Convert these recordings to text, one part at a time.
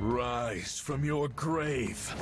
Rise from your grave.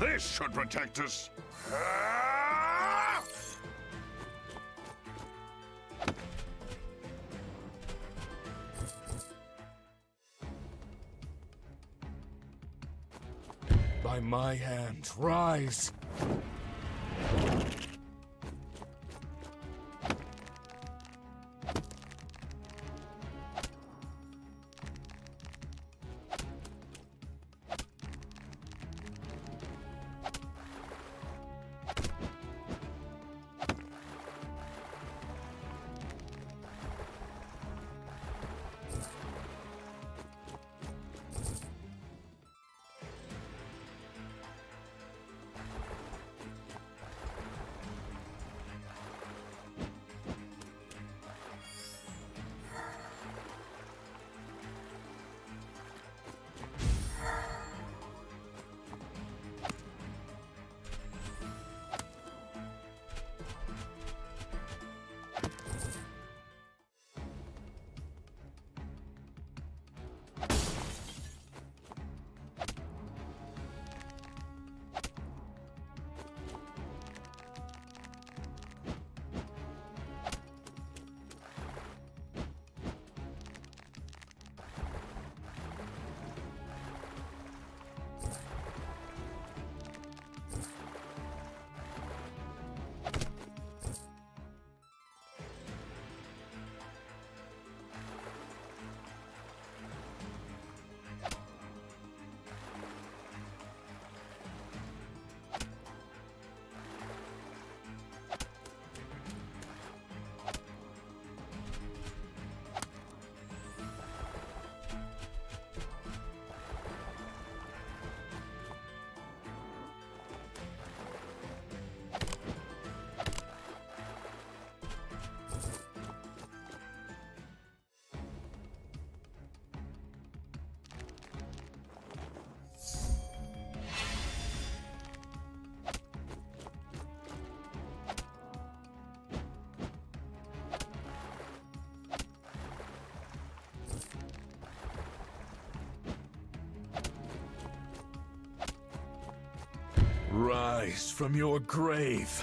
This should protect us. By my hand, rise! Rise from your grave!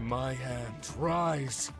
my hand tries.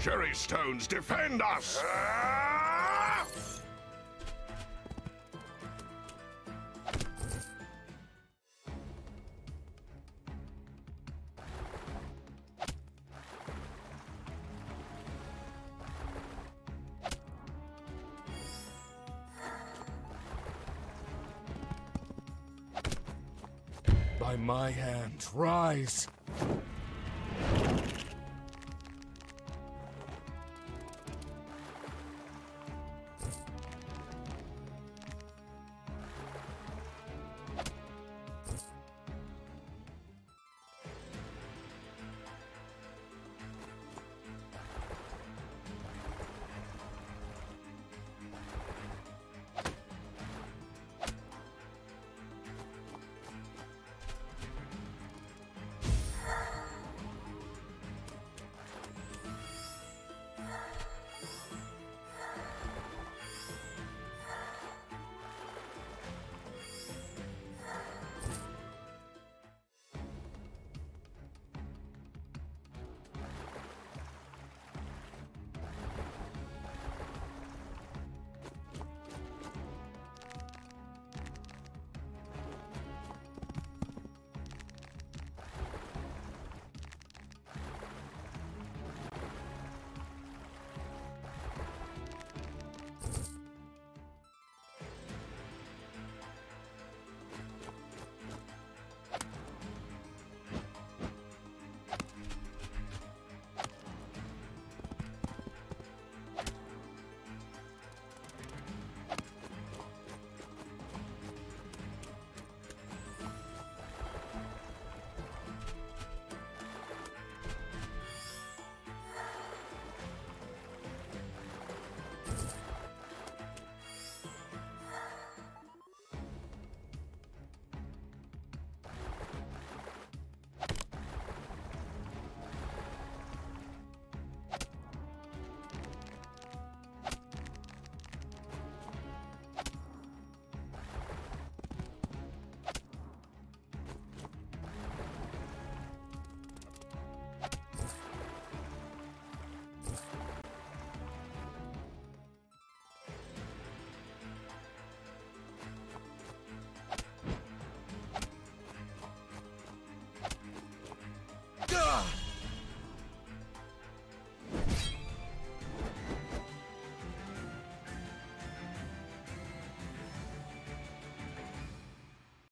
Cherry stones, defend us! By my hand, rise!